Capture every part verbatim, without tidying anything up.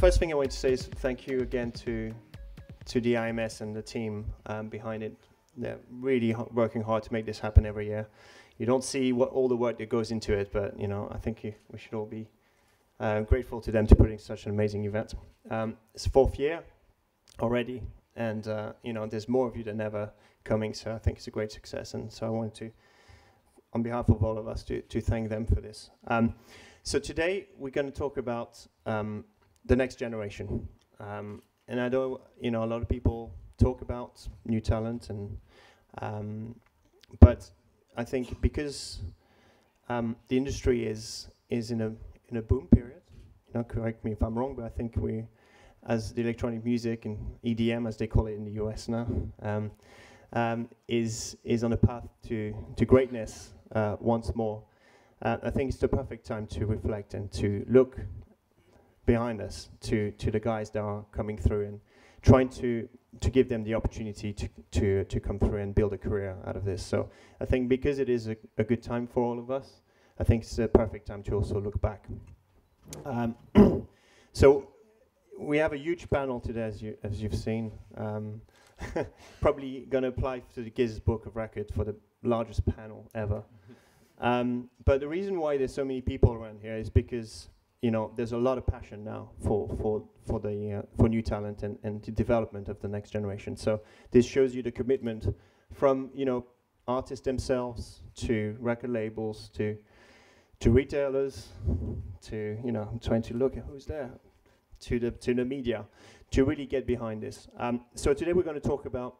first thing I want to say is thank you again to to the I M S and the team um, behind it. They're really working hard to make this happen every year. You don't see what all the work that goes into it, but you know, I think you, we should all be uh, grateful to them to putting such an amazing event. Um, it's fourth year already, and uh, you know, there's more of you than ever coming, so I think it's a great success. And so I wanted to, on behalf of all of us, to, to thank them for this. Um, so today we're going to talk about um, the next generation. Um, and I know, you know, a lot of people talk about new talent, and um, but I think because um, the industry is is in a in a boom period. You know, correct me if I'm wrong, but I think we, as the electronic music and E D M as they call it in the U S now, um, um, is is on a path to to greatness uh, once more. Uh, I think it's the perfect time to reflect and to look behind us to to the guys that are coming through and trying to to give them the opportunity to, to, to come through and build a career out of this. So I think because it is a, a good time for all of us, I think it's a perfect time to also look back. Um, so we have a huge panel today, as, you, as you've seen. Um, probably going to apply to the Guinness Book of Record for the largest panel ever. Um, but the reason why there's so many people around here is because you know, there's a lot of passion now for for for the uh, for new talent and and the development of the next generation. So this shows you the commitment from you know artists themselves to record labels to to retailers to you know I'm trying to look at who's there to the to the media to really get behind this. Um, so today we're going to talk about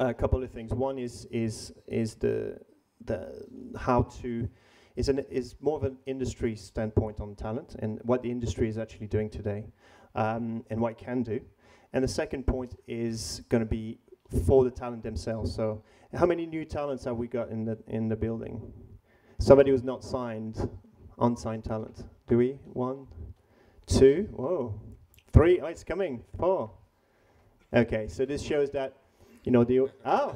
a couple of things. One is is is the the how to. Is, an, is more of an industry standpoint on talent and what the industry is actually doing today um, and what it can do. And the second point is going to be for the talent themselves. So how many new talents have we got in the, in the building? Somebody who's not signed, unsigned talent. Do we? One, two, whoa, three, oh, it's coming, four. Okay, so this shows that, you know, the, oh,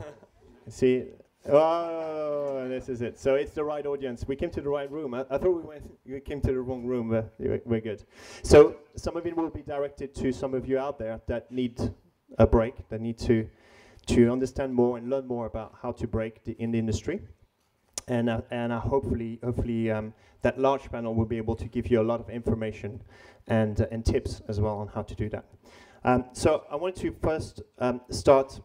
see, oh, this is it. So it's the right audience. We came to the right room. I, I thought we went. We came to the wrong room, but we're good. So some of it will be directed to some of you out there that need a break, that need to to understand more and learn more about how to break the, in the industry. And uh, and uh, hopefully, hopefully um, that large panel will be able to give you a lot of information and uh, and tips as well on how to do that. Um, so I wanted to first um, start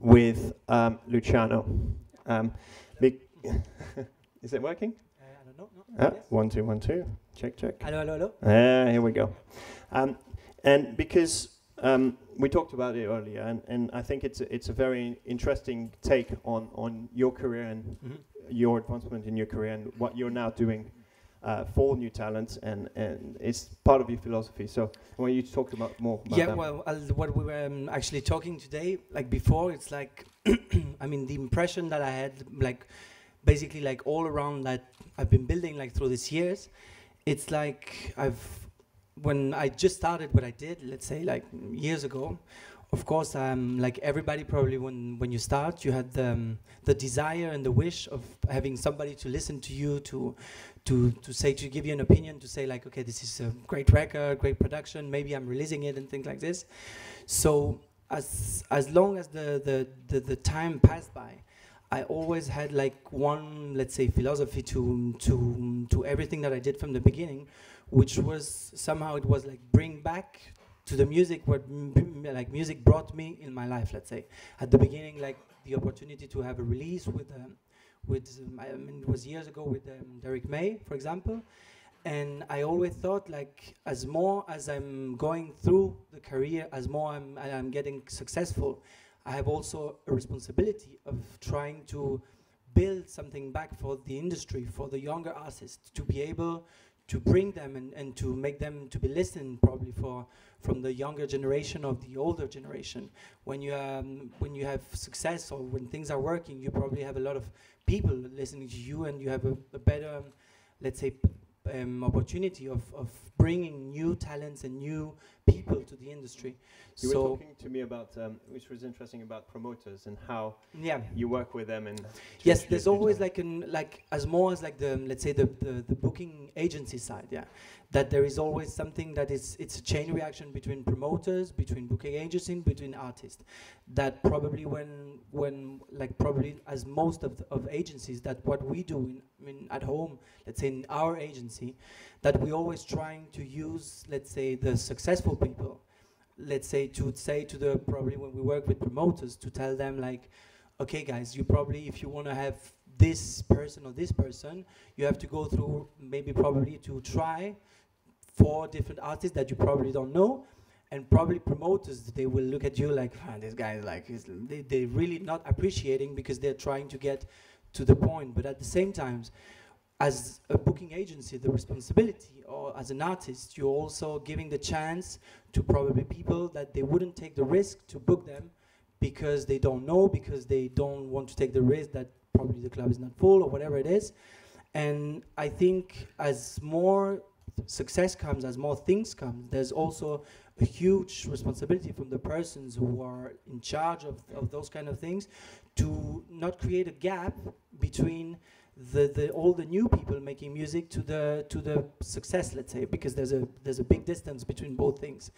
with um, Luciano. Um, is it working? Uh, I don't know. No, ah, yes. One, two, one, two. Check, check. Hello, hello, hello. Uh, here we go. Um, and because um, we talked about it earlier, and, and I think it's a, it's a very interesting take on, on your career and mm-hmm. your advancement in your career and what you're now doing uh, for new talents, and, and it's part of your philosophy. So I want you to talk about more about yeah, that. Well, uh, what we were um, actually talking today, like before, it's like, I mean, the impression that I had, like, basically, like, all around that I've been building, like, through these years, it's like I've, when I just started what I did, let's say, like, years ago, of course, um, like everybody probably when, when you start, you had the, um, the desire and the wish of having somebody to listen to you, to to to say, to give you an opinion, to say like, okay, this is a great record, great production, maybe I'm releasing it and things like this. So as as long as the, the, the, the time passed by, I always had like one, let's say, philosophy to, to, to everything that I did from the beginning, which was somehow it was like bring back to the music, what m like music brought me in my life, let's say. At the beginning, like the opportunity to have a release with, um, with um, I mean, it was years ago with um, Derek May, for example. And I always thought, like, as more as I'm going through the career, as more I'm, I'm getting successful, I have also a responsibility of trying to build something back for the industry, for the younger artists, to be able to bring them and, and to make them to be listened probably for from the younger generation of the older generation. When you um, when you have success or when things are working, you probably have a lot of people listening to you, and you have a, a better, um, let's say, um, opportunity of, of bringing new talents and new people to the industry. You so were talking to me about, um, which was interesting, about promoters and how yeah. you work with them. And yes, there's always like, an, like as more as like the, let's say, the, the, the booking agency side, yeah, that there is always something that is, it's a chain reaction between promoters, between booking agencies, between artists, that probably when, when like probably as most of, the, of agencies, that what we do in, I mean, at home, let's say in our agency, that we're always trying to use, let's say, the successful people, let's say to say to the, probably when we work with promoters, to tell them like, okay guys, you probably, if you want to have this person or this person, you have to go through maybe probably to try four different artists that you probably don't know, and probably promoters, they will look at you like, ah, this guy is like, they, they're really not appreciating because they're trying to get to the point. But at the same time, as a booking agency, the responsibility, or as an artist, you're also giving the chance to probably people that they wouldn't take the risk to book them because they don't know, because they don't want to take the risk that probably the club is not full or whatever it is. And I think as more success comes, as more things come, there's also a huge responsibility from the persons who are in charge of, of those kind of things to not create a gap between The, the all the new people making music to the to the success, let's say, because there's a there's a big distance between both things.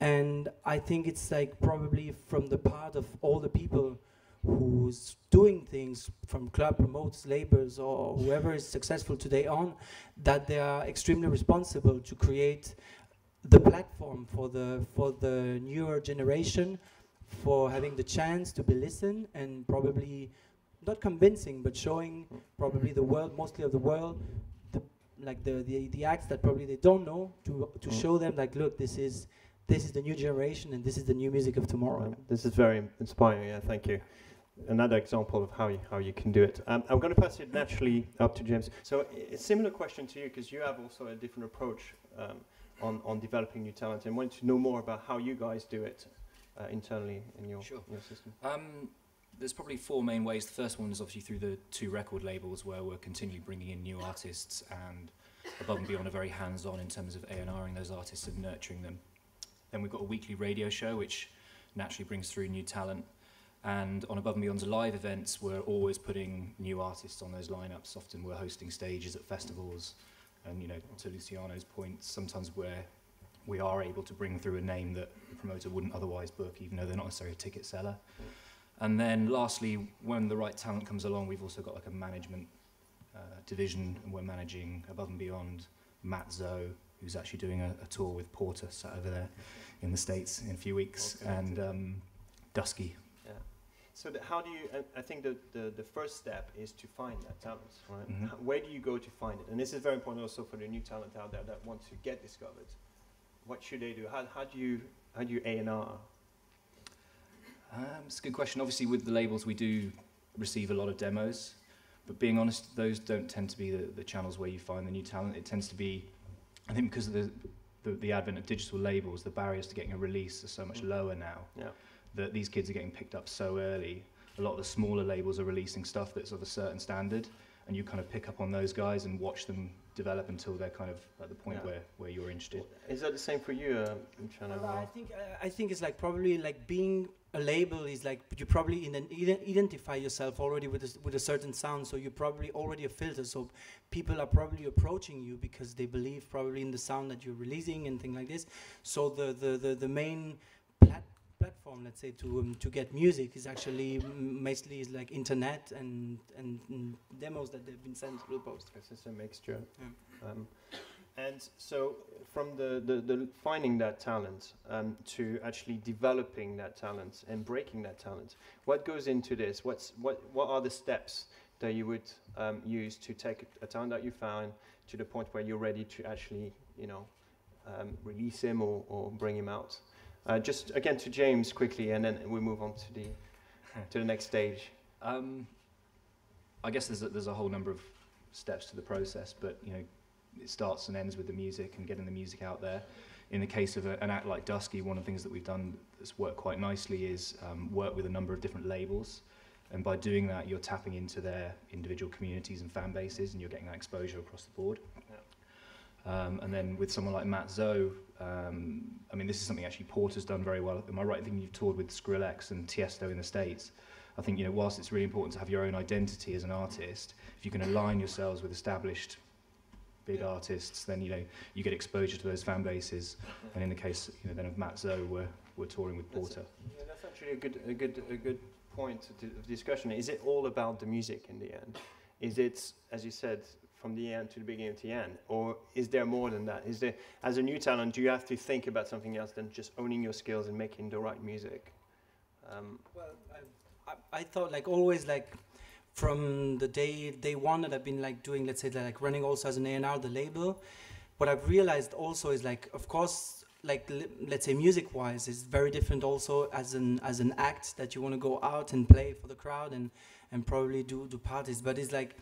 And I think it's like probably from the part of all the people who's doing things, from club promoters, labels, or whoever is successful today on, that they are extremely responsible to create the platform for the for the newer generation, for having the chance to be listened, and probably not convincing, but showing probably the world, mostly of the world, the, like the, the the acts that probably they don't know, to to mm. show them like, look, this is this is the new generation, and this is the new music of tomorrow. Um, this is very inspiring. Yeah, thank you. Another example of how you, how you can do it. Um, I'm going to pass it naturally up to James. So a similar question to you, because you have also a different approach um, on on developing new talent, and wanted to know more about how you guys do it uh, internally in your sure. your system. Um, There's probably four main ways. The first one is obviously through the two record labels, where we're continually bringing in new artists, and Above and Beyond are very hands-on in terms of A and R-ing those artists and nurturing them. Then we've got a weekly radio show, which naturally brings through new talent. And on Above and Beyond's live events, we're always putting new artists on those lineups. Often we're hosting stages at festivals, and you know, to Luciano's point, sometimes we're we are able to bring through a name that the promoter wouldn't otherwise book, even though they're not necessarily a ticket seller. And then lastly, when the right talent comes along, we've also got like a management uh, division, and we're managing Above and Beyond, Matt Zo, who's actually doing a, a tour with Porter, sat over there in the States in a few weeks, okay. and um, Dusky. Yeah. So the, how do you, uh, I think the, the, the first step is to find that talent, right? Mm-hmm. How, where do you go to find it? And this is very important also for the new talent out there that want to get discovered. What should they do? How, how do you, how do you A and R? Um, it's a good question. Obviously, with the labels, we do receive a lot of demos, but being honest, those don't tend to be the, the channels where you find the new talent. It tends to be, I think, because of the, the, the advent of digital labels, the barriers to getting a release are so much lower now, yeah. that these kids are getting picked up so early. A lot of the smaller labels are releasing stuff that's of a certain standard, and you kind of pick up on those guys and watch them develop until they're kind of at the point yeah. where, where you're interested. Is that the same for you, uh, Luciano? Well, I think uh, I think it's like probably like being a label is like you probably in an ident identify yourself already with a, with a certain sound, so you're probably already a filter. So people are probably approaching you because they believe probably in the sound that you're releasing and things like this. So the the the, the main plat platform, let's say, to um, to get music is actually mostly is like internet and, and and demos that they've been sent through post. It's just a mixture. Yeah. Um, and so from the, the, the finding that talent um, to actually developing that talent and breaking that talent, what goes into this? What's what what are the steps that you would um, use to take a talent that you found to the point where you're ready to actually, you know, um, release him or, or bring him out? Uh, just again to James quickly, and then we move on to the to the next stage. Um, I guess there's a, there's a whole number of steps to the process, but you know, it starts and ends with the music and getting the music out there. In the case of a, an act like Dusky, one of the things that we've done that's worked quite nicely is um, work with a number of different labels, and by doing that, you're tapping into their individual communities and fan bases, and you're getting that exposure across the board. Yeah. Um, and then with someone like Matt Zo, um, I mean, this is something actually Porter's done very well. Am I right in thinking you've toured with Skrillex and Tiesto in the States? I think, you know, whilst it's really important to have your own identity as an artist, if you can align yourselves with established big artists, then, you know, you get exposure to those fan bases. And in the case, you know, then of Matt Zo, we're, we're touring with Porter. That's, yeah, that's actually a good, a good, a good point of discussion. Is it all about the music in the end? Is it, as you said, from the end to the beginning to the end? Or is there more than that? Is there, as a new talent, do you have to think about something else than just owning your skills and making the right music? Um, well, I, I, I thought, like, always, like, from the day, day one that I've been, like, doing, let's say, like, running also as an A and R, the label, what I've realized also is, like, of course, like, let's say music-wise, it's very different also as an as an act that you want to go out and play for the crowd and, and probably do, do parties, but it's, like,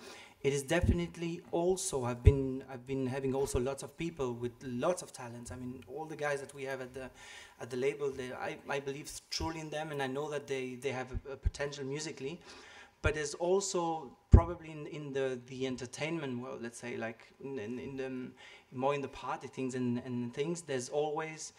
it is definitely also, I've been I've been having also lots of people with lots of talents. I mean, all the guys that we have at the at the label, they, I, I believe truly in them, and I know that they, they have a, a potential musically, but there's also probably in, in the, the entertainment world, let's say, like in, in the, more in the party things and, and things, there's always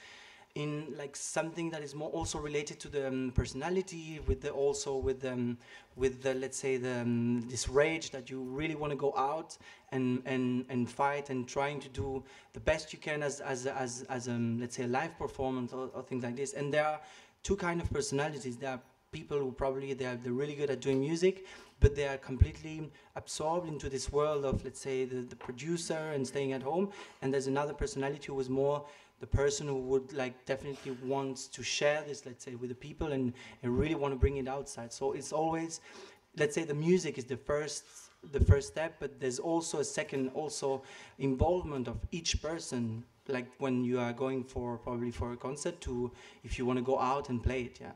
in like something that is more also related to the um, personality, with the also with um, with the let's say the um, this rage that you really want to go out and and and fight and trying to do the best you can as as as as um, let's say a live performance or, or things like this. And there are two kind of personalities. There are people who probably they are they're really good at doing music, but they are completely absorbed into this world of let's say the, the producer and staying at home. And there's another personality who was more the person who would like definitely wants to share this, let's say, with the people and, and really want to bring it outside. So it's always, let's say, the music is the first, the first step, but there's also a second, also involvement of each person. Like when you are going for probably for a concert, to if you want to go out and play it, yeah.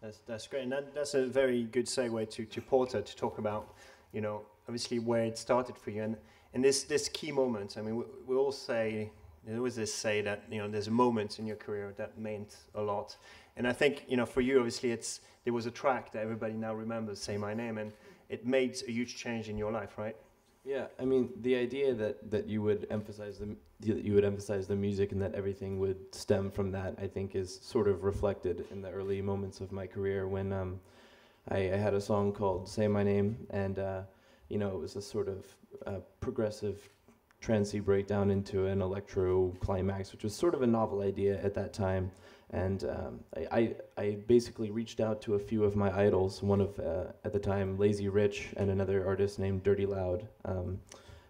That's that's great, and that, that's a very good segue to to Porter to talk about, you know, obviously where it started for you and and this this key moment. I mean, we, we all say. There was this say that, you know, there's moments in your career that meant a lot. And I think, you know, for you, obviously, it's there was a track that everybody now remembers, Say My Name, and it made a huge change in your life, right? Yeah, I mean, the idea that, that you would emphasize the that you would emphasize the music and that everything would stem from that, I think, is sort of reflected in the early moments of my career when um, I, I had a song called Say My Name, and, uh, you know, it was a sort of uh, progressive trancy breakdown into an electro climax, which was sort of a novel idea at that time. And um, I, I, I basically reached out to a few of my idols, one of, uh, at the time, Lazy Rich and another artist named Dirty Loud. Um,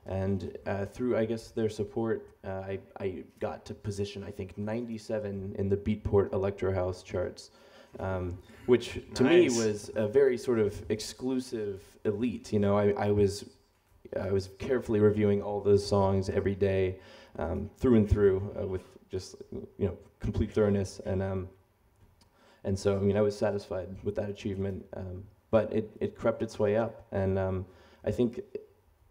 and uh, through, I guess, their support, uh, I, I got to position, I think, ninety-seven in the Beatport Electro House charts. Um, which, to nice. me, was a very sort of exclusive elite. You know, I, I was... I was carefully reviewing all those songs every day, um, through and through, uh, with just, you know, complete thoroughness. And um, and so, I mean, I was satisfied with that achievement, um, but it, it crept its way up. And um, I think,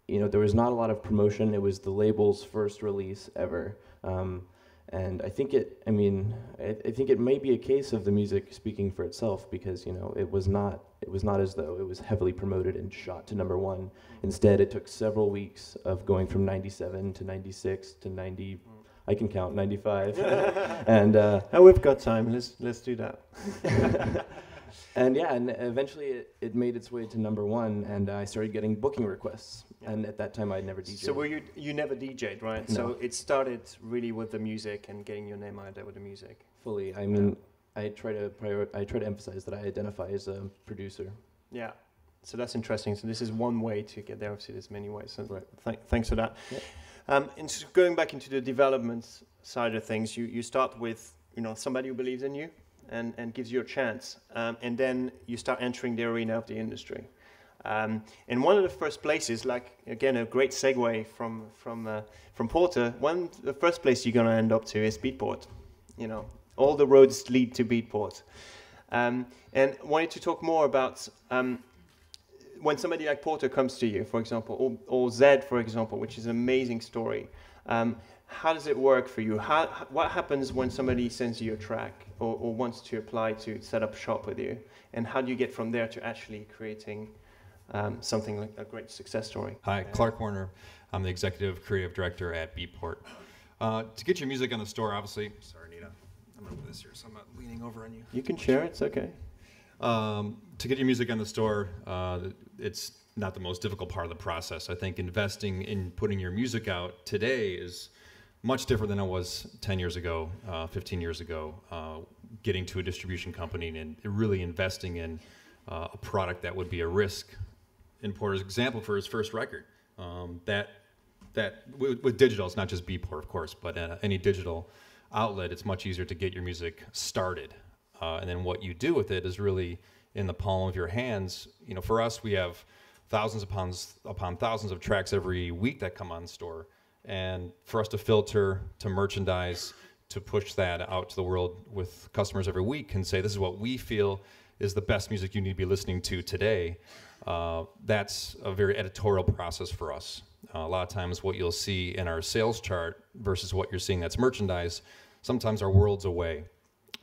you know, there was not a lot of promotion. It was the label's first release ever. Um, and I think it, I mean, I, I think it may be a case of the music speaking for itself, because, you know, it was not, it was not as though it was heavily promoted and shot to number one. Instead, it took several weeks of going from ninety-seven to ninety-six to ninety, I can count, ninety-five. And uh, oh, we've got time, let's, let's do that. And yeah, and eventually it, it made its way to number one, and I started getting booking requests. Yeah. And at that time, I'd never D J'd. So were you you never D J'd, right? No. So it started really with the music and getting your name out there with the music. Fully. I mean, yeah. I try to prior I try to emphasize that I identify as a producer. Yeah. So that's interesting. So this is one way to get there. Obviously, there's many ways. So right. th thanks for that. Yeah. Um, and so going back into the development side of things, you you start with, you know, somebody who believes in you. And, and gives you a chance, um, and then you start entering the arena of the industry. Um, and one of the first places, like, again, a great segue from from uh, from Porter, one the first place you're going to end up to is Beatport. You know, all the roads lead to Beatport. Um, and wanted to talk more about um, when somebody like Porter comes to you, for example, or, or Zed, for example, which is an amazing story. Um, How does it work for you? How, what happens when somebody sends you a track or, or wants to apply to set up shop with you? And how do you get from there to actually creating um, something like a great success story? Hi, Clark Warner. I'm the executive creative director at Beatport. Uh, to get your music on the store, obviously. Sorry, Nina. I'm going to move this here, so I'm not leaning over on you. You can share. It's okay. Um, to get your music on the store, uh, it's not the most difficult part of the process. I think investing in putting your music out today is much different than it was ten years ago, uh, fifteen years ago, uh, getting to a distribution company and really investing in uh, a product that would be a risk. In Porter's example for his first record, um, that, that with, with digital, it's not just Beatport, of course, but uh, any digital outlet, it's much easier to get your music started. Uh, and then what you do with it is really in the palm of your hands. You know, for us, we have thousands upon, upon thousands of tracks every week that come on the store. And for us to filter, to merchandise, to push that out to the world with customers every week and say, this is what we feel is the best music you need to be listening to today, uh, that's a very editorial process for us. Uh, a lot of times what you'll see in our sales chart versus what you're seeing that's merchandise, sometimes are worlds away.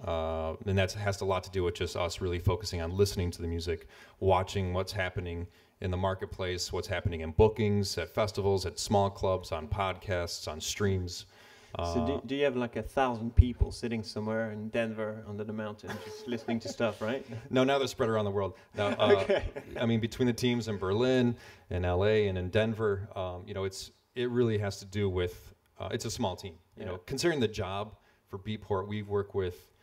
Uh, and that has a lot to do with just us really focusing on listening to the music, watching what's happening in the marketplace, what's happening in bookings, at festivals, at small clubs, on podcasts, on streams. Uh, so do, do you have like a thousand people sitting somewhere in Denver under the mountain just listening to stuff, right? No, now they're spread around the world. Now, uh, okay. I mean, between the teams in Berlin, in L A, and in Denver, um, you know, it's it really has to do with, uh, it's a small team. You yeah. know, considering the job for Beatport, we work with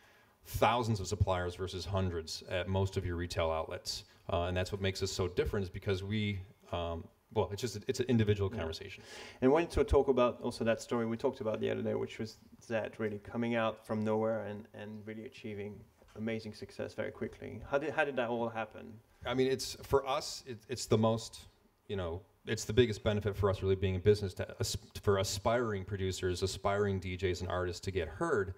thousands of suppliers versus hundreds at most of your retail outlets. Uh, and that's what makes us so different is because we, um, well, it's just, a, it's an individual conversation. Yeah. And I wanted to talk about also that story we talked about the other day, which was Zed really coming out from nowhere and, and really achieving amazing success very quickly. How did, how did that all happen? I mean, it's, for us, it, it's the most, you know, it's the biggest benefit for us really being in business to, uh, for aspiring producers, aspiring D Js and artists to get heard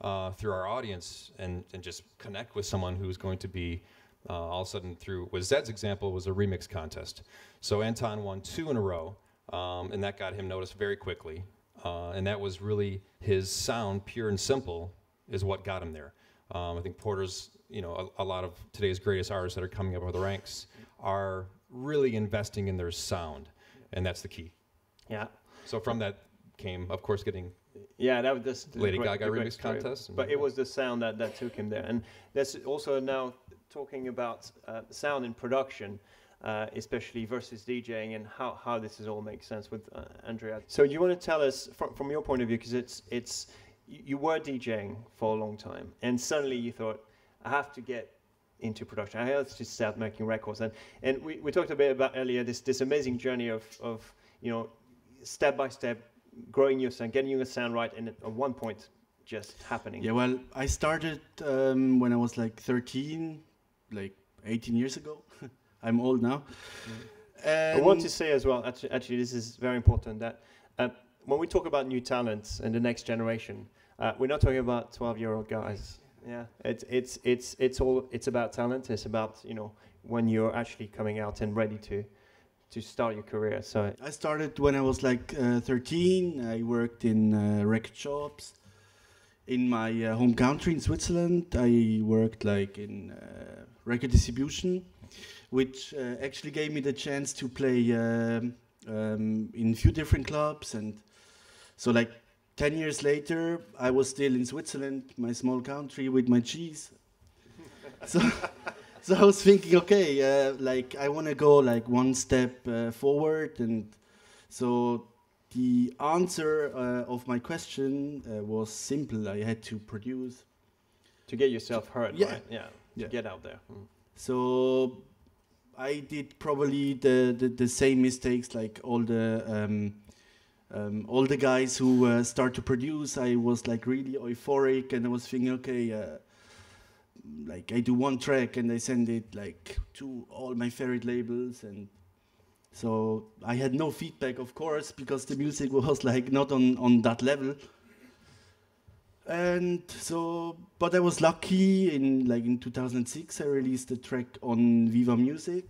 Uh, through our audience and, and just connect with someone who's going to be uh, all of a sudden through, with Zed's example, was a remix contest. So Anton won two in a row, um, and that got him noticed very quickly. Uh, and that was really his sound, pure and simple, is what got him there. Um, I think Porter's, you know, a, a lot of today's greatest artists that are coming up over the ranks are really investing in their sound, and that's the key. Yeah. So from that came, of course, getting Yeah, that was just Lady Gaga remix contest. But it was the sound that, that took him there. And that's also now talking about uh, sound and production, uh, especially versus DJing and how, how this is all makes sense with uh, Andrea. So you want to tell us from, from your point of view, because it's, it's, you were DJing for a long time and suddenly you thought, I have to get into production. I have to start making records. And, and we, we talked a bit about earlier this, this amazing journey of, of, you know, step by step, growing your sound, getting your sound right, and at one point just happening. Yeah, well, I started um, when I was like thirteen, like eighteen years ago. I'm old now. Mm. I want to say as well, actually, actually this is very important, that uh, when we talk about new talents and the next generation, uh, we're not talking about twelve-year-old guys. Yeah, it's, it's, it's, it's, all, it's about talent. It's about, you know, when you're actually coming out and ready to to start your career. So I started when I was like uh, thirteen. I worked in uh, record shops in my uh, home country in Switzerland. I worked like in uh, record distribution, which uh, actually gave me the chance to play um, um, in a few different clubs. And so like ten years later, I was still in Switzerland, my small country with my cheese. So. So I was thinking, okay, uh, like I want to go like one step uh, forward, and so the answer uh, of my question uh, was simple. I had to produce to get yourself heard. Yeah, right? yeah, yeah. To get out there. Mm. So I did probably the, the the same mistakes like all the um, um, all the guys who uh, start to produce. I was like really euphoric, and I was thinking, okay. Uh, Like I do one track and I send it like to all my favorite labels, and so I had no feedback, of course, because the music was like not on on that level. And so, but I was lucky in like in two thousand six I released a track on Viva Music,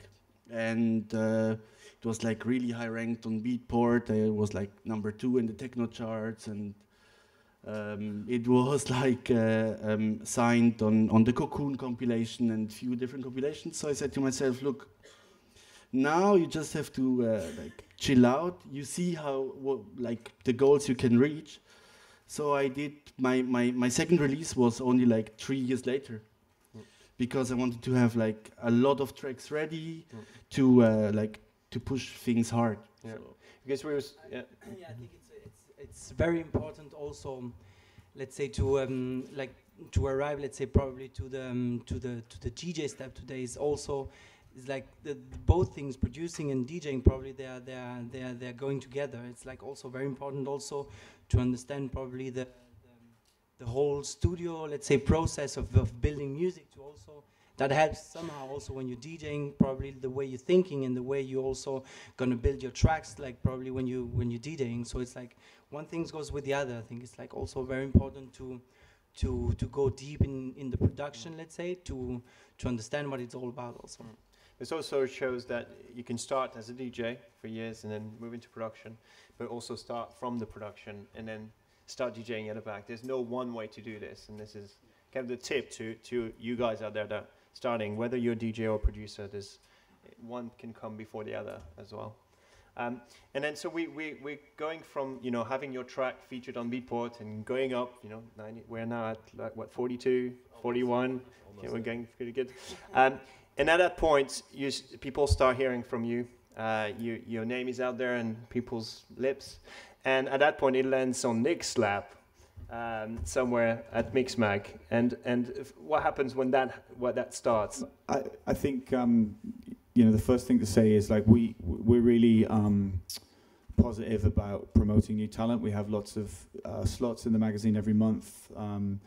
and uh, it was like really high ranked on Beatport. I was like number two in the techno charts, and Um, it was like uh, um, signed on, on the Cocoon compilation and few different compilations. So I said to myself, look, Now you just have to uh, like chill out. You see how what, like the goals you can reach. So I did my, my, my second release was only like three years later, mm. because I wanted to have like a lot of tracks ready mm. to uh, like to push things hard. Yeah. So because we was yeah. I, yeah, I think it's, it's it's very important also, let's say to um, like to arrive, let's say probably to the um, to the to the D J step today is also. It's like the, the both things, producing and DJing, probably they are they are they are they are going together. It's like also very important also to understand probably the the, the whole studio, let's say, process of, of building music. To also that helps somehow also when you're DJing, probably the way you're thinking and the way you also gonna build your tracks. Like probably when you when you're DJing, so it's like one thing goes with the other. I think it's like also very important to. To to go deep in, in the production, let's say, to to understand what it's all about also. Mm. This also shows that you can start as a D J for years and then move into production, but also start from the production and then start DJing at the back. There's no one way to do this, and this is kind of the tip to, to you guys out there that are starting, whether you're a D J or producer, there's one can come before the other as well. Um, and then so we, we, we're going from, you know, having your track featured on Beatport and going up, you know, ninety, we're now at, like, what, forty-two, almost forty-one? Yeah, we're going pretty good. Um, and at that point, you s people start hearing from you. Uh, you. Your name is out there on people's lips. And at that point, it lands on Nick's lap um, somewhere at Mixmag. And, and if, what happens when that, when that starts? I, I think... Um, you know, the first thing to say is like we we're really um, positive about promoting new talent. We have lots of uh, slots in the magazine every month. Um,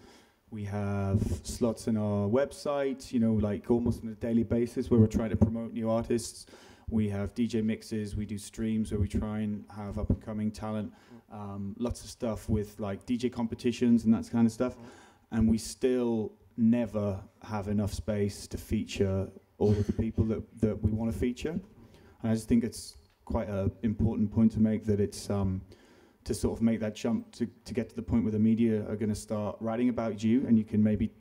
we have slots in our website. You know, like almost on a daily basis where we're trying to promote new artists. We have D J mixes. We do streams where we try and have up and coming talent. Um, lots of stuff with like D J competitions and that kind of stuff. And we still never have enough space to feature all of the people that, that we want to feature. And I just think it's quite an important point to make that it's um, to sort of make that jump to, to get to the point where the media are going to start writing about you and you can maybe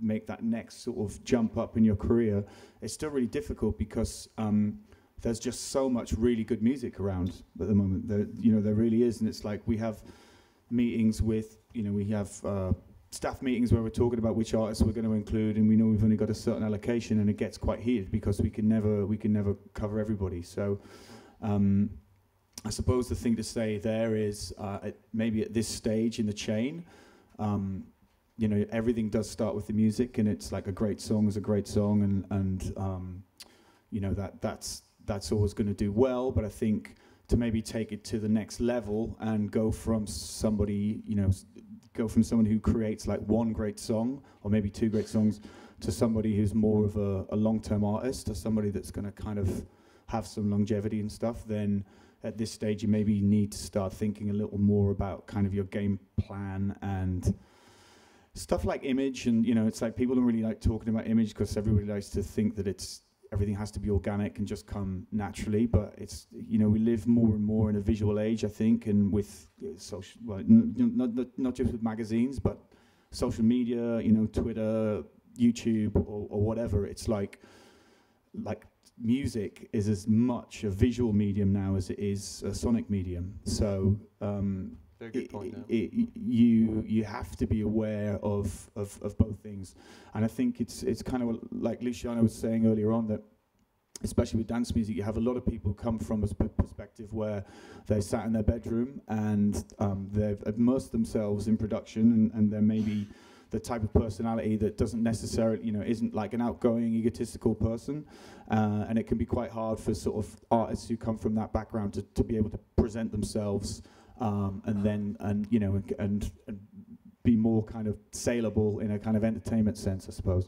make that next sort of jump up in your career. It's still really difficult because um, there's just so much really good music around at the moment. There, you know, there really is. And it's like we have meetings with, you know, we have... Uh, staff meetings where we're talking about which artists we're going to include, and we know we've only got a certain allocation, and it gets quite heated because we can never we can never cover everybody. So um, I suppose the thing to say there is uh, at maybe at this stage in the chain, um, you know, everything does start with the music, and it's like a great song is a great song, and and um, you know that that's that's always going to do well. But I think to maybe take it to the next level and go from somebody, you know. Go from someone who creates like one great song or maybe two great songs to somebody who's more of a, a long-term artist or somebody that's going to kind of have some longevity and stuff, then at this stage you maybe need to start thinking a little more about kind of your game plan and stuff like image. And, you know, it's like people don't really like talking about image because everybody likes to think that it's everything has to be organic and just come naturally, but it's, you know, we live more and more in a visual age, I think, and with social, well, n n n not just with magazines, but social media, you know, Twitter, YouTube, or, or whatever. It's like, like music is as much a visual medium now as it is a sonic medium. So um, Very good it, point it, it, you you have to be aware of, of, of both things. And I think it's it's kind of like Luciano was saying earlier on that, especially with dance music, you have a lot of people come from a perspective where they sat in their bedroom and um, they've immersed themselves in production and, and they're maybe the type of personality that doesn't necessarily, you know, isn't like an outgoing, egotistical person. Uh, and it can be quite hard for sort of artists who come from that background to, to be able to present themselves Um, and then, and you know, and, and, and be more kind of saleable in a kind of entertainment sense, I suppose.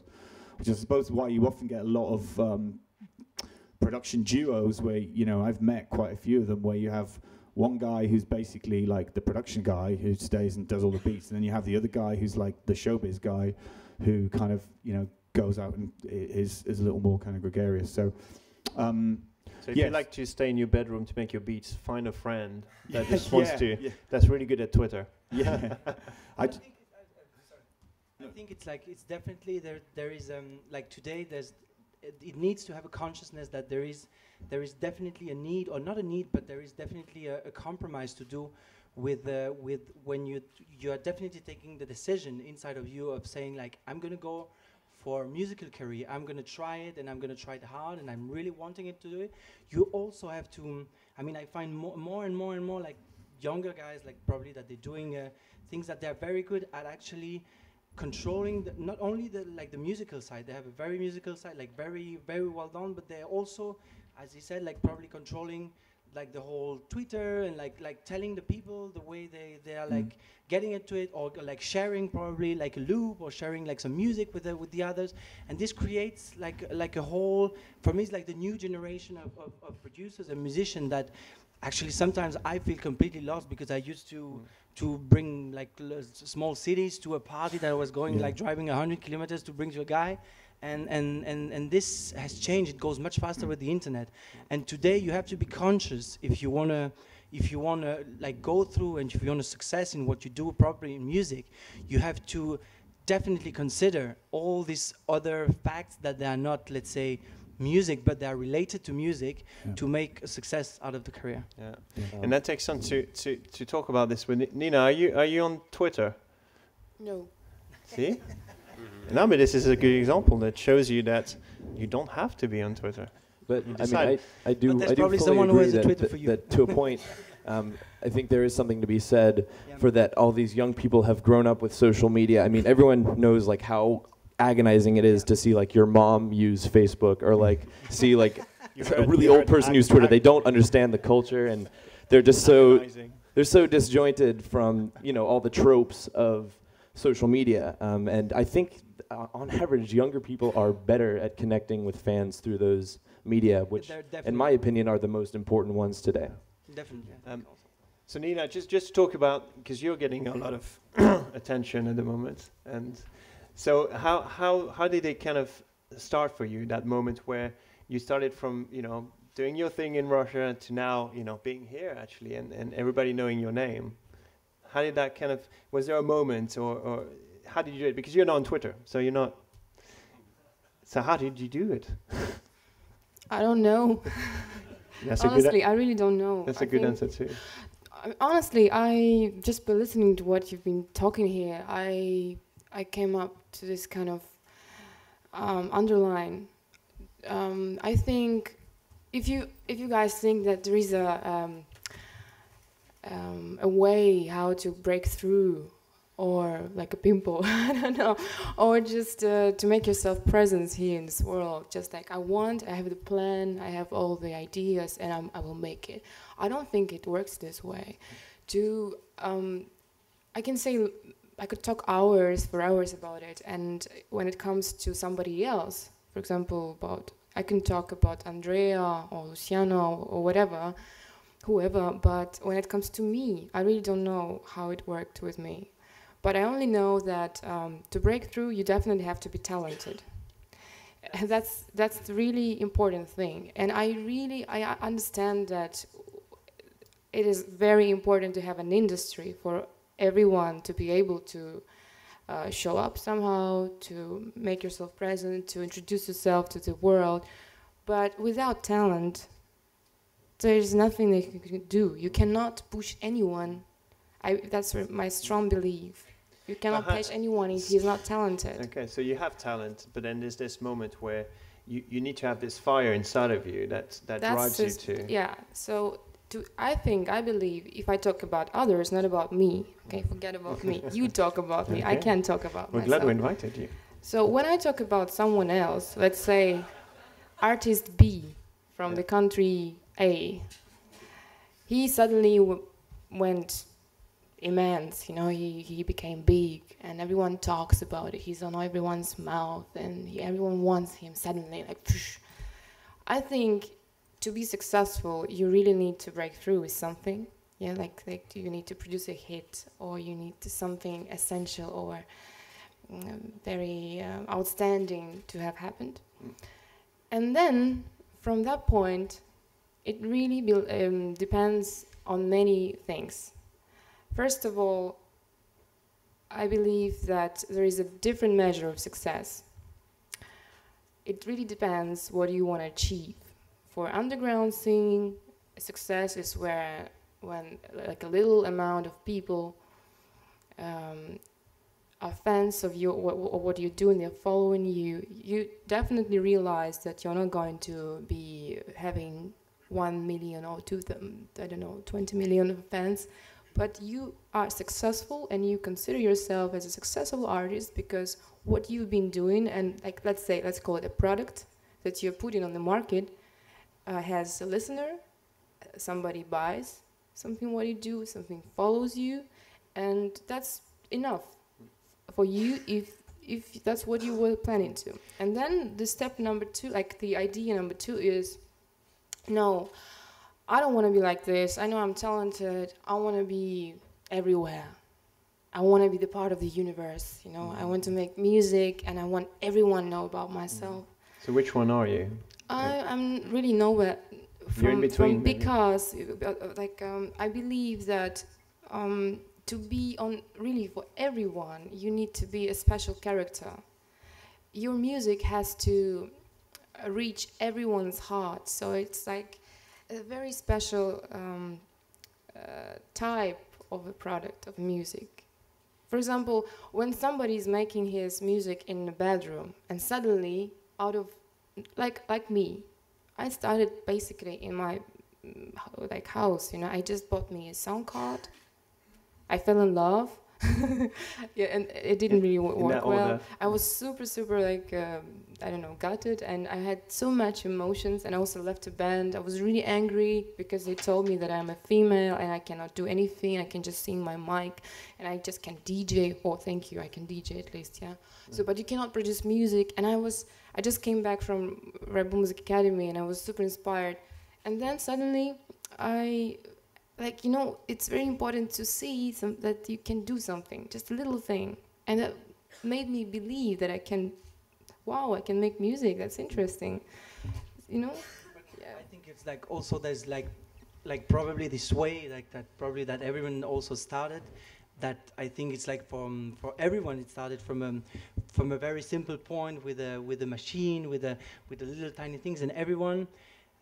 Which I suppose is why you often get a lot of um, production duos where, you know, I've met quite a few of them where you have one guy who's basically like the production guy who stays and does all the beats, and then you have the other guy who's like the showbiz guy who kind of, you know, goes out and is, is a little more kind of gregarious. So... Um, So if yes. you like to stay in your bedroom to make your beats, find a friend that just wants yeah, to. Yeah. That's really good at Twitter. Yeah, I, I, think it, I, I, sorry. I think it's like it's definitely there. There is um like today there's it, it needs to have a consciousness that there is there is definitely a need, or not a need, but there is definitely a, a compromise to do with uh, with when you you are definitely taking the decision inside of you of saying like, I'm gonna go for musical career, I'm gonna try it, and I'm gonna try it hard, and I'm really wanting it to do it. You also have to, mm, I mean, I find more, more and more and more like younger guys, like probably that they're doing uh, things that they're very good at actually controlling the, not only the like the musical side, they have a very musical side, like very, very well done, but they're also, as you said, like probably controlling like the whole Twitter and like like telling the people the way they, they are like mm. getting into it, or like sharing probably like a loop, or sharing like some music with the, with the others. And this creates like like a whole, for me it's like the new generation of, of, of producers and musicians that actually sometimes I feel completely lost, because I used to mm. to bring like l small cities to a party that I was going yeah. like driving one hundred kilometers to bring to a guy. And, and, and, and this has changed. It goes much faster with the internet. And today you have to be conscious if you wanna, if you wanna like go through, and if you wanna success in what you do properly in music, you have to definitely consider all these other facts that they are not, let's say, music, but they are related to music yeah. to make a success out of the career. Yeah, yeah. And that takes on to, to, to talk about this with Nina. Are you, are you on Twitter? No. See? No, but this is a good example that shows you that you don't have to be on Twitter. But I mean, I, I do, but I do probably fully someone agree who has that, a Twitter that, for you. That to a point, um, I think there is something to be said yeah. for that. All these young people have grown up with social media. I mean, everyone knows like how agonizing it is yeah. to see like your mom use Facebook, or like see like a really old person use Twitter. They don't understand the culture, and they're just so they're so disjointed from you know all the tropes of social media. Um, and I think. Uh, on average, younger people are better at connecting with fans through those media, which, in my opinion, are the most important ones today. Definitely. Um, so, Nina, just just to talk about, because you're getting a lot of attention at the moment, and so how how how did it kind of start for you, that moment where you started from you know doing your thing in Russia to now you know being here actually, and and everybody knowing your name? How did that kind of, was there a moment, or, or how did you do it? Because you're not on Twitter, so you're not. So how did you do it? I don't know. That's honestly, I really don't know. That's I a good answer too. Honestly, I just by listening to what you've been talking here, I I came up to this kind of um, underline. Um, I think if you if you guys think that there is a um, um, a way how to break through, or like a pimple, I don't know, or just uh, to make yourself present here in this world, just like I want, I have the plan, I have all the ideas, and I'm, I will make it. I don't think it works this way. To, um, I can say, I could talk hours for hours about it, and when it comes to somebody else, for example, about, I can talk about Andrea or Luciano or whatever, whoever, but when it comes to me, I really don't know how it worked with me. But I only know that um, to break through, you definitely have to be talented. That's that's the really important thing. And I really I understand that it is very important to have an industry for everyone to be able to uh, show up somehow, to make yourself present, to introduce yourself to the world. But without talent, there is nothing that you can do. You cannot push anyone. I, that's my strong belief. You cannot uh-huh. push anyone if he's not talented. Okay, so you have talent, but then there's this moment where you, you need to have this fire inside of you that, that drives you to... Yeah, so to, I think, I believe, if I talk about others, not about me, okay, forget about me, you talk about me, okay. I can't talk about We're myself. We're glad we invited you. So when I talk about someone else, let's say artist B from yeah. the country A, he suddenly w went... immense, you know, he, he became big, and everyone talks about it, he's on everyone's mouth, and he, everyone wants him suddenly, like, psh. I think to be successful, you really need to break through with something, yeah, like, like you need to produce a hit, or you need to something essential or um, very um, outstanding to have happened. And then, from that point, it really be, um, depends on many things. First of all, I believe that there is a different measure of success. it really depends what you want to achieve. For underground singing, success is where when like a little amount of people um, are fans of you or, or what you do and they're following you, you definitely realize that you're not going to be having one million or two, I don't know, twenty million fans, but you are successful and you consider yourself as a successful artist because what you've been doing and like let's say, let's call it a product that you're putting on the market uh, has a listener, somebody buys something what you do, something follows you, and that's enough for you if if that's what you were planning to. And then the step number two, like the idea number two is, no, I don't want to be like this. I know I'm talented. I want to be everywhere. I want to be the part of the universe. You know, mm-hmm. I want to make music and I want everyone to know about myself. So which one are you? I, I'm really nowhere. From, You're in between. From because like, um, I believe that um, to be on really for everyone, you need to be a special character. Your music has to reach everyone's heart. So it's like a very special um, uh, type of a product of music. For example, when somebody is making his music in the bedroom and suddenly out of, like, like me, I started basically in my like house, you know, I just bought me a sound card. I fell in love. Yeah, and it didn't really work well. Order. I was super, super like, um, I don't know, gutted, and I had so much emotions, and I also left the band. I was really angry because they told me that I'm a female and I cannot do anything. I can just sing my mic and I just can D J. Oh, thank you, I can D J at least, yeah. Mm. So, but you cannot produce music. And I was, I just came back from Red Bull Music Academy and I was super inspired. And then suddenly I... Like, you know, it's very important to see some, that you can do something, just a little thing. And that made me believe that I can, wow, I can make music, that's interesting, you know? But yeah. I think it's like also there's like, like probably this way, like that probably that everyone also started, that I think it's like from, for everyone it started from a, from a very simple point with a, with a machine, with a, with the little tiny things, and everyone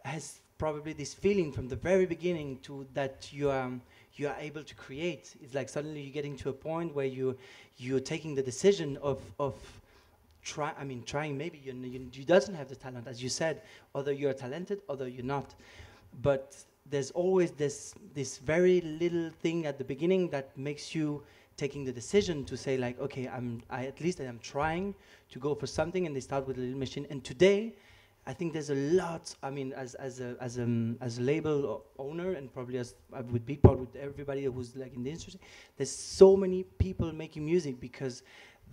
has probably this feeling from the very beginning to that you are you are able to create. It's like suddenly you're getting to a point where you you're taking the decision of of try. I mean, trying. Maybe you you, you doesn't have the talent, as you said. Although you are talented, although you're not. But there's always this this very little thing at the beginning that makes you taking the decision to say like, okay, I'm I at least I am trying to go for something. And they start with a little machine. And today, I think there's a lot. I mean, as as a as a as a label owner, and probably as uh, with Beatport, with everybody who's like in the industry, there's so many people making music because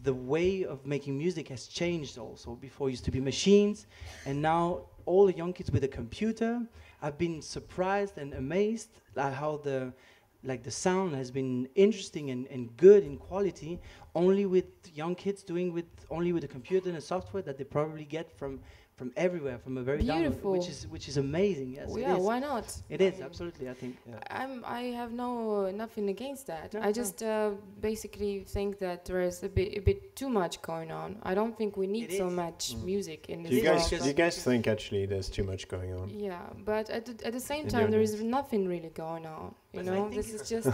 the way of making music has changed. Also, before it used to be machines, and now all the young kids with a computer. I've been surprised and amazed at how the like the sound has been interesting and, and good in quality. Only with young kids doing with only with a computer and a software that they probably get from. From everywhere, from a very beautiful, download, which is which is amazing. Yes, well, it yeah, is. Why not? It I is absolutely. I think yeah. I'm. I have no uh, nothing against that. No, I just no. uh, basically think that there is a bit a bit too much going on. I don't think we need it so is. much mm. music in this. Do you guys, do you guys think actually there's too much going on? Yeah, but at the, at the same in time there is nothing really going on. You but know, this is just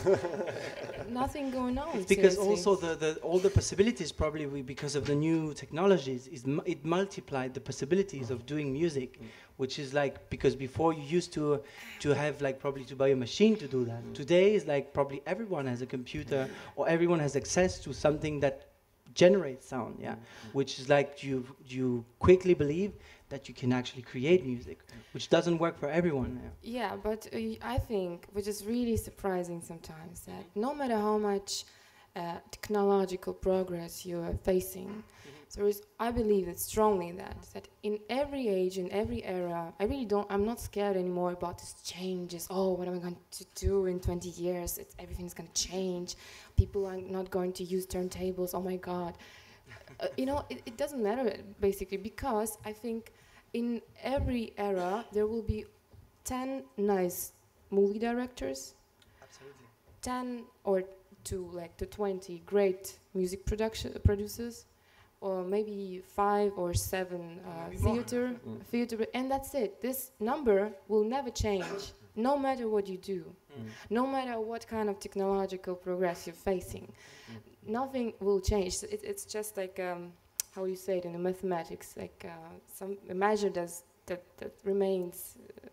nothing going on. It's because also the, the all the possibilities probably we, because of the new technologies is mu it multiplied the possibilities. Of doing music, mm. which is like because before you used to uh, to have like probably to buy a machine to do that. Mm. Today is like probably everyone has a computer or everyone has access to something that generates sound. Yeah, mm. which is like you you quickly believe that you can actually create music, which doesn't work for everyone. Yeah, yeah but uh, I think which is really surprising sometimes that no matter how much uh, technological progress you are facing. There is, I believe it strongly in that, that in every age, in every era, I really don't, I'm not scared anymore about these changes. Oh, what am I going to do in twenty years? It's, everything's going to change. People are not going to use turntables. Oh my God. uh, you know, it, it doesn't matter basically because I think in every era, there will be ten nice movie directors, absolutely. ten or to like to twenty great music production producers, or maybe five or seven uh, theater, mm. theater, and that's it. This number will never change, no matter what you do, mm. no matter what kind of technological progress you're facing. Mm. Nothing will change. So it, it's just like, um, how you say it in the mathematics, like uh, some a measure does, that, that remains. Uh,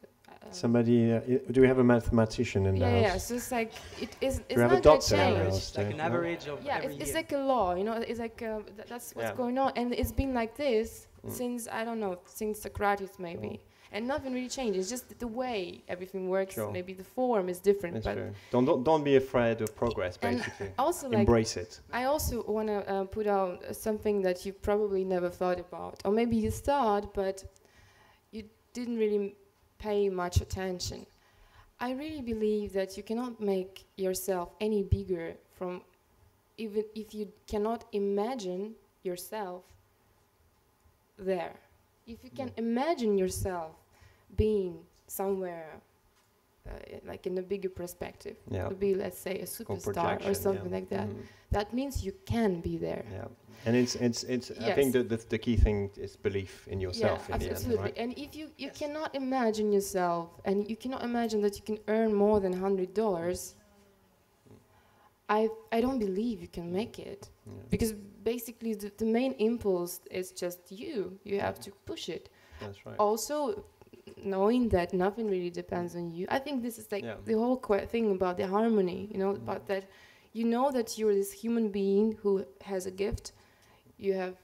Somebody, uh, do we have a mathematician in yeah, the house? Yeah, so it's like, it is, it's not going to change. It's like an average of yeah, every it's, it's year. Like a law, you know, it's like, uh, th that's what's yeah. going on. And it's been like this mm. since, I don't know, since Socrates maybe. Mm. And nothing really changes, just the way everything works, sure. maybe the form is different. That's but true. Don't, don't, don't be afraid of progress, basically. Also like embrace it. I also want to uh, put out something that you probably never thought about. Or maybe you thought, but you didn't really pay much attention. I really believe that you cannot make yourself any bigger from even if you cannot imagine yourself there. If you can imagine yourself being somewhere uh, like in a bigger perspective, yeah. to be, let's say, a superstar or something yeah. like that, mm. that means you can be there. Yeah. And it's, it's, it's yes. I think that the, the key thing is belief in yourself yeah, in the absolutely. End, right? And if you, you yes. cannot imagine yourself and you cannot imagine that you can earn more than one hundred dollars, mm. I, I don't believe you can make it. Yeah. Because basically the, the main impulse is just you. You yeah. have to push it. That's right. Also, knowing that nothing really depends on you. I think this is like yeah. the whole qu thing about the harmony, you know, mm. about that. You know that you're this human being who has a gift. You have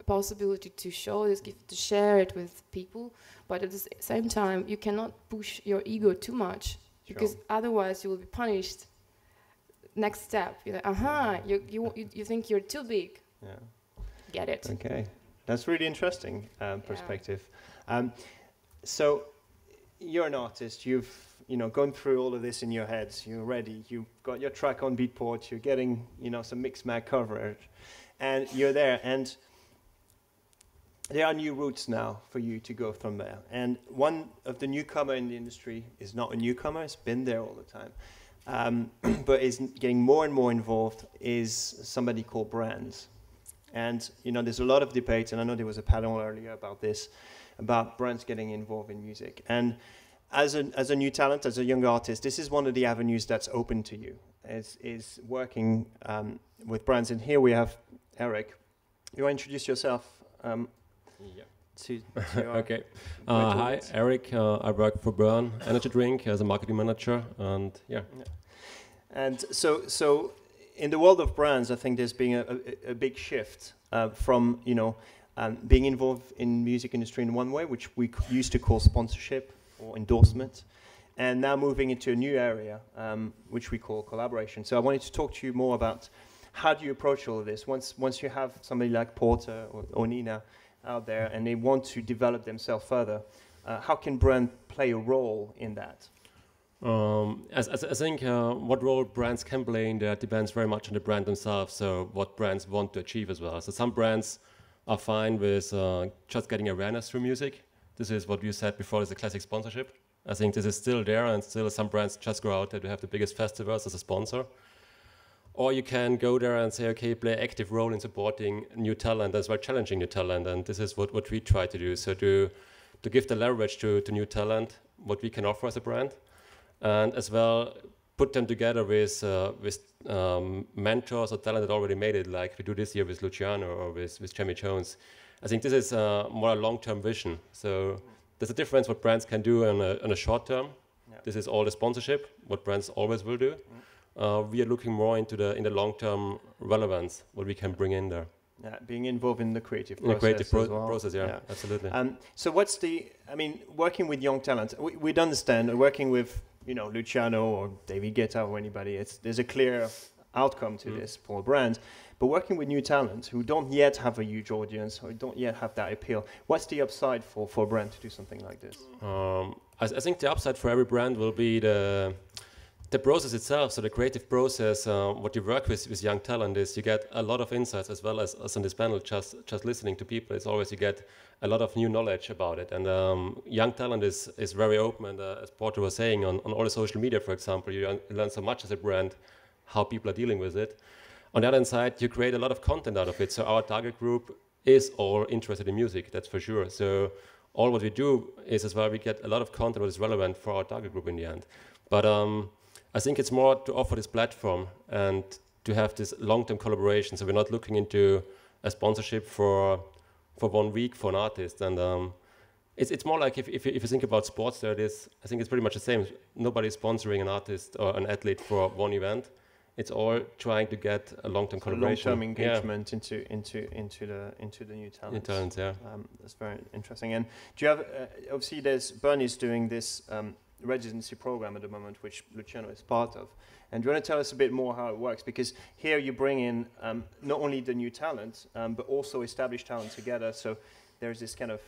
a possibility to show this gift, to share it with people, but at the same time, you cannot push your ego too much sure. because otherwise you will be punished. Next step, you're like, aha, you, you, you, you think you're too big. Yeah. Get it. Okay. That's really interesting um, perspective. Yeah. Um, so you're an artist, you've you know, gone through all of this in your head, you're ready, you've got your track on Beatport, you're getting you know, some Mixmag coverage, and you're there, and there are new routes now for you to go from there. And one of the newcomer in the industry is not a newcomer, it's been there all the time. Um, but is getting more and more involved is somebody called brands. And, you know, there's a lot of debate, and I know there was a panel earlier about this, about brands getting involved in music. And as a, as a new talent, as a young artist, this is one of the avenues that's open to you, is, is working um, with brands. And here we have Erik. You want to introduce yourself? Um, yeah. To, to okay. Uh, hi, Erik. Uh, I work for Burn Energy Drink as a marketing manager, and yeah. yeah. And so, so in the world of brands, I think there's been a, a, a big shift uh, from you know um, being involved in music industry in one way, which we used to call sponsorship or endorsement, and now moving into a new area, um, which we call collaboration. So I wanted to talk to you more about how do you approach all of this once once you have somebody like Porter or, or Nina out there and they want to develop themselves further. Uh, how can brand play a role in that? Um, as, as, I think uh, what role brands can play in that depends very much on the brand themselves, so what brands want to achieve as well. So some brands are fine with uh, just getting awareness through music. This is what you said before, is a classic sponsorship. I think this is still there, and still some brands just go out there to have the biggest festivals as a sponsor. Or you can go there and say, okay, play an active role in supporting new talent as well, challenging new talent. And this is what, what we try to do. So to, to give the leverage to, to new talent, what we can offer as a brand, and as well put them together with, uh, with um, mentors or talent that already made it, like we do this year with Luciano or with, with Jamie Jones. I think this is uh, more a long-term vision. So there's a difference what brands can do in a, in a short term. Yep. This is all the sponsorship, what brands always will do. Mm-hmm. Uh, we are looking more into the in the long-term relevance, what we can bring in there. Yeah, being involved in the creative process. The creative pro as well. process, yeah, yeah. absolutely. Um, so what's the, I mean, working with young talent, we, we'd understand working with, you know, Luciano or David Guetta or anybody, it's, there's a clear outcome to mm. this for brands. But working with new talents who don't yet have a huge audience, who don't yet have that appeal, what's the upside for, for a brand to do something like this? Um, I, I think the upside for every brand will be the... The process itself, so the creative process, uh, what you work with with young talent is you get a lot of insights as well as, as on this panel, just just listening to people. It's always you get a lot of new knowledge about it. And um, young talent is, is very open. And uh, as Porter was saying, on, on all the social media, for example, you learn so much as a brand, how people are dealing with it. On the other side, you create a lot of content out of it. So our target group is all interested in music, that's for sure. So all what we do is as well, we get a lot of content that is relevant for our target group in the end. But um, I think it's more to offer this platform and to have this long-term collaboration. So we're not looking into a sponsorship for for one week for an artist. And um, it's, it's more like if, if, you, if you think about sports, there it is. I think it's pretty much the same. Nobody's sponsoring an artist or an athlete for one event. It's all trying to get a long-term collaboration, long-term engagement yeah. into into into the into the new talent. New talent, yeah. Um, that's very interesting. And do you have uh, obviously there's Bernie's doing this um, residency program at the moment, which Luciano is part of. And do you want to tell us a bit more how it works? Because here you bring in um, not only the new talent um, but also established talent together. So there's this kind of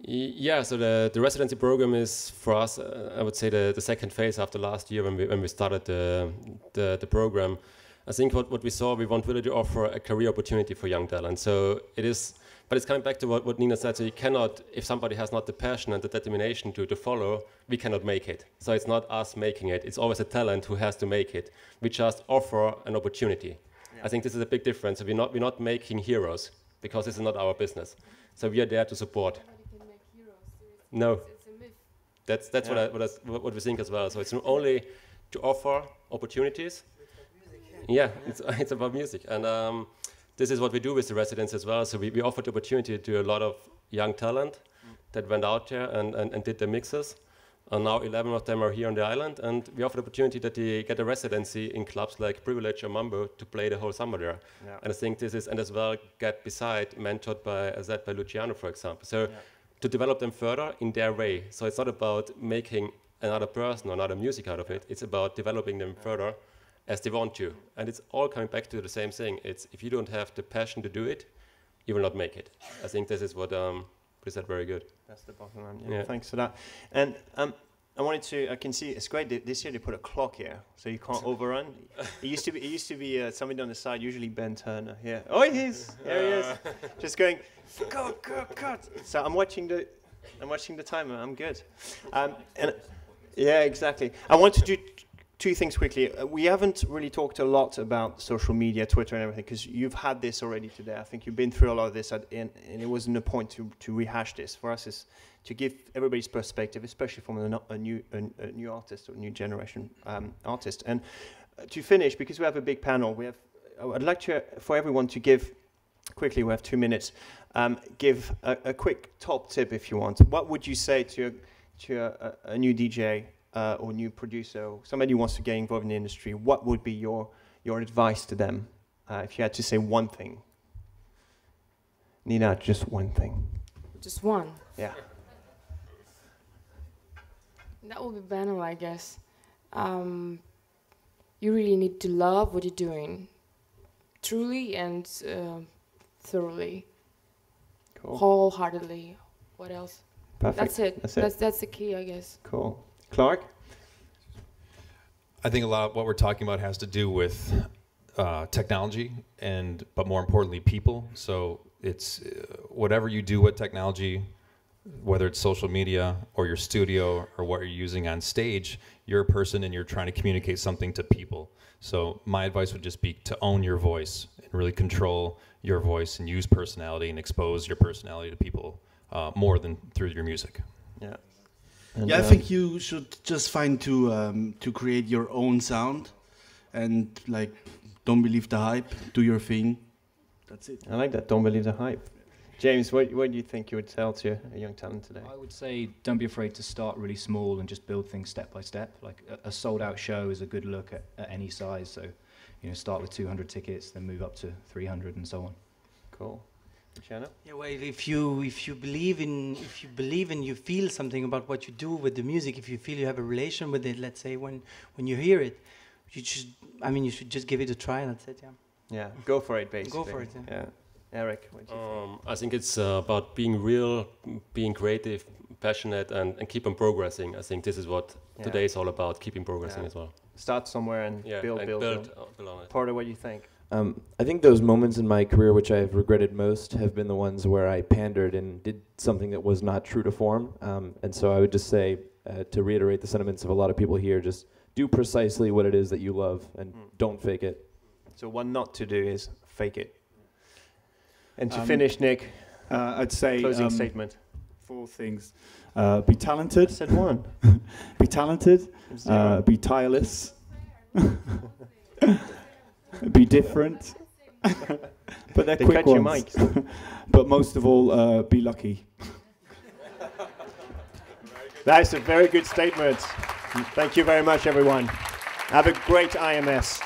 yeah. So the the residency program is for us, uh, I would say, the, the second phase after last year when we when we started the the, the program. I think what, what we saw, we want really to offer a career opportunity for young talent. So it is, but it's coming back to what, what Nina said. So you cannot, if somebody has not the passion and the determination to to follow, we cannot make it. So it's not us making it. It's always a talent who has to make it. We just offer an opportunity. Yeah. I think this is a big difference. So we're not we're not making heroes because this is not our business. So we are there to support. No, it's a myth. That's that's yeah. what I, what, I, what we think as well. So it's only to offer opportunities. Music, yeah, yeah, yeah. It's, it's about music, and um, this is what we do with the residents as well. So we, we offered the opportunity to a lot of young talent mm. that went out there and, and, and did the mixes, and now eleven of them are here on the island. And we offer the opportunity that they get a residency in clubs like Privilege or Mambo to play the whole summer there. Yeah. And I think this is, and as well get beside mentored by Zed by Luciano, for example. So. Yeah. To develop them further in their way. So it's not about making another person or another music out of it. It's about developing them further as they want to. And it's all coming back to the same thing. It's if you don't have the passion to do it, you will not make it. I think this is what um, we said very good. That's the bottom line. Yeah, yeah. Thanks for that. And um, I wanted to, I can see, it's great that this year they put a clock here, so you can't overrun. It used to be, it used to be uh, somebody on the side, usually Ben Turner. Yeah. Oh, he is. There he is. Just going, go, go, go. So I'm watching the, I'm watching the timer. I'm good. Um, and yeah, exactly. I want to do two things quickly. Uh, we haven't really talked a lot about social media, Twitter and everything, because you've had this already today. I think you've been through a lot of this, at, and, and it wasn't a point to, to rehash this. For us, it's to give everybody's perspective, especially from a, a, new, a, a new artist or new generation um, artist. And to finish, because we have a big panel, we have, I'd like to, for everyone to give, quickly, we have two minutes, um, give a, a quick top tip if you want. What would you say to, to a, a new D J Uh, or new producer, or somebody who wants to get involved in the industry? What would be your your advice to them uh, if you had to say one thing? Nina, just one thing. Just one. Yeah. That would be banal, I guess. Um, you really need to love what you're doing, truly and uh, thoroughly, cool. Wholeheartedly. What else? Perfect. That's it. That's it. That's, that's the key, I guess. Cool. Clark? I think a lot of what we're talking about has to do with uh, technology and, but more importantly, people. So it's uh, whatever you do with technology, whether it's social media or your studio or what you're using on stage, you're a person and you're trying to communicate something to people. So my advice would just be to own your voice and really control your voice and use personality and expose your personality to people uh, more than through your music. Yeah. And yeah, I think you should just find to um, to create your own sound, and like, don't believe the hype. Do your thing. That's it. I like that. Don't believe the hype. James, what what do you think you would tell to a young talent today? I would say don't be afraid to start really small and just build things step by step. Like a, a sold out show is a good look at, at any size. So, you know, start with two hundred tickets, then move up to three hundred, and so on. Cool. Channel? Yeah, well, if you if you believe in if you believe and you feel something about what you do with the music, if you feel you have a relation with it, let's say when when you hear it, you just I mean you should just give it a try. That's it, yeah. Yeah, go for it, basically. Go for it. Yeah, yeah. Eric, what do you um, think? I think it's uh, about being real, being creative, passionate, and and keep on progressing. I think this is what yeah. today is all about: keeping progressing yeah. as well. Start somewhere and yeah, build, and build, build, build. build on it. Porter, what do you think? Um, I think those moments in my career which I've regretted most have been the ones where I pandered and did something that was not true to form. Um, and so I would just say, uh, to reiterate the sentiments of a lot of people here, just do precisely what it is that you love and mm. don't fake it. So one not to do is fake it. And to um, finish, Nick, uh, I'd say closing um, statement. Four things. Uh, be talented. I said one. Be talented. Uh, be tireless. Be different. But they're they quick ones. Mics. But most of all, uh, be lucky. That's a very good statement. Thank you very much, everyone. Have a great I M S.